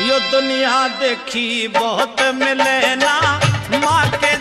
यो दुनिया देखी बहुत मिले ना माँ के